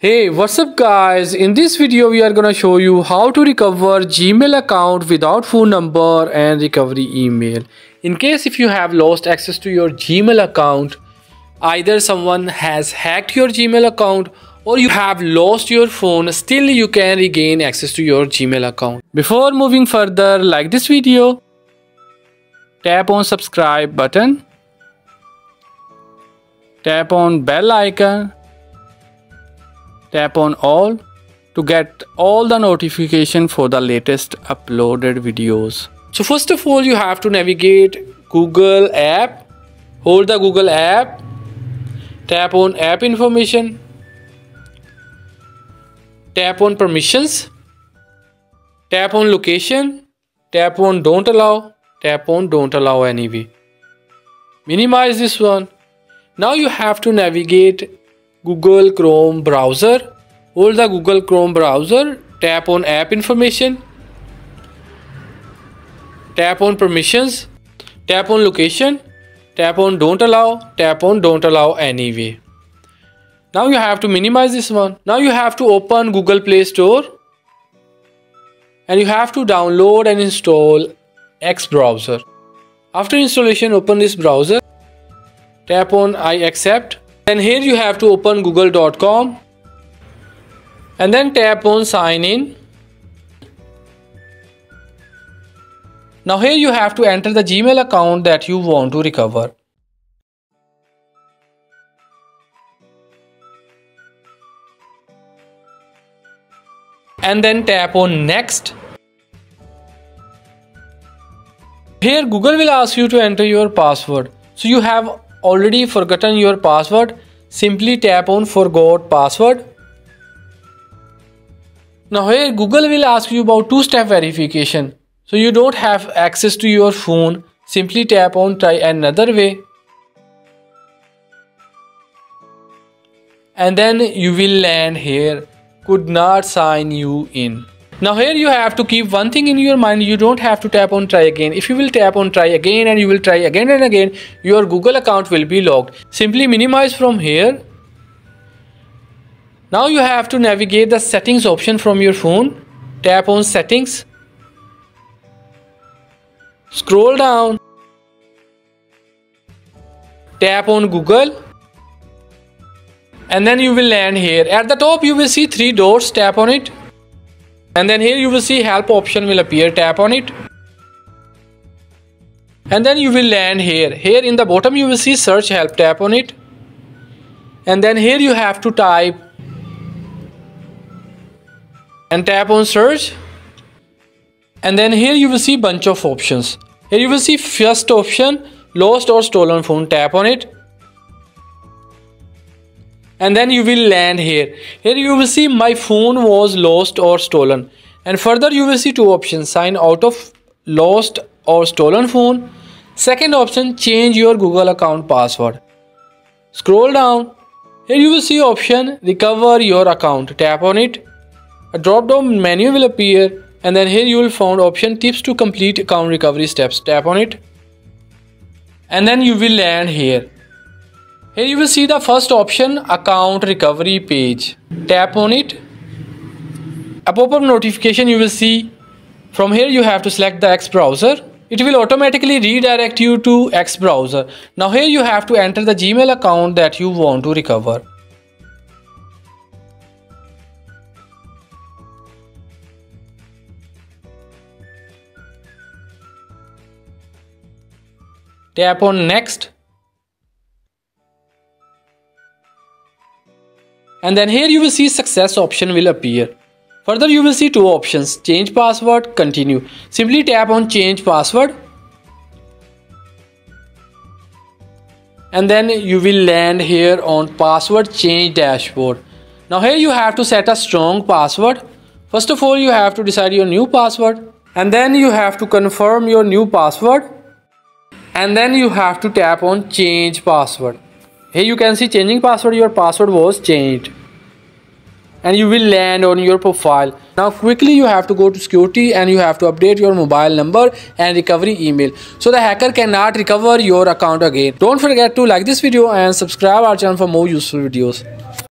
Hey, what's up guys? In this video we are gonna show you how to recover Gmail account without phone number and recovery email. In case if you have lost access to your Gmail account, either someone has hacked your Gmail account or you have lost your phone, still you can regain access to your Gmail account. Before moving further, like this video, tap on subscribe button, tap on bell icon, tap on all to get all the notification for the latest uploaded videos. So first of all, you have to navigate Google app, hold the Google app, tap on app information, tap on permissions, tap on location, tap on don't allow, tap on don't allow anyway. Minimize this one. Now you have to navigate Google Chrome browser, hold the Google Chrome browser, tap on app information, tap on permissions, tap on location, tap on don't allow, tap on don't allow anyway. Now you have to minimize this one. Now you have to open Google Play Store and you have to download and install X Browser. After installation, open this browser, tap on I accept. Then here you have to open google.com and then tap on sign in. Now here you have to enter the Gmail account that you want to recover. And then tap on next. Here Google will ask you to enter your password. So you have already forgotten your password, simply tap on forgot password. Now here Google will ask you about two-step verification. So you don't have access to your phone, simply tap on try another way. And then you will land here, could not sign you in. Now here you have to keep one thing in your mind, you don't have to tap on try again. If you will tap on try again and you will try again and again, your Google account will be locked. Simply minimize from here. Now you have to navigate the settings option from your phone. Tap on settings. Scroll down. Tap on Google. And then you will land here. At the top you will see three dots, tap on it. And then here you will see help option will appear, tap on it. And then you will land here. Here in the bottom you will see search help, tap on it. And then here you have to type and tap on search. And then here you will see bunch of options. Here you will see first option, lost or stolen phone, tap on it. And then you will land here. Here you will see my phone was lost or stolen. And further you will see two options. Sign out of lost or stolen phone. Second option, change your Google account password. Scroll down. Here you will see option recover your account. Tap on it. A drop down menu will appear. And then here you will find option tips to complete account recovery steps. Tap on it. And then you will land here. Here you will see the first option, account recovery page. Tap on it. A pop-up notification you will see. From here you have to select the X browser. It will automatically redirect you to X browser. Now here you have to enter the Gmail account that you want to recover. Tap on next. And then here you will see success option will appear. Further you will see two options, change password, continue. Simply tap on change password. And then you will land here on password change dashboard. Now here you have to set a strong password. First of all you have to decide your new password. And then you have to confirm your new password. And then you have to tap on change password. Here you can see changing password, your password was changed. And you will land on your profile. Now quickly you have to go to security and you have to update your mobile number and recovery email, so the hacker cannot recover your account again. Don't forget to like this video and subscribe our channel for more useful videos.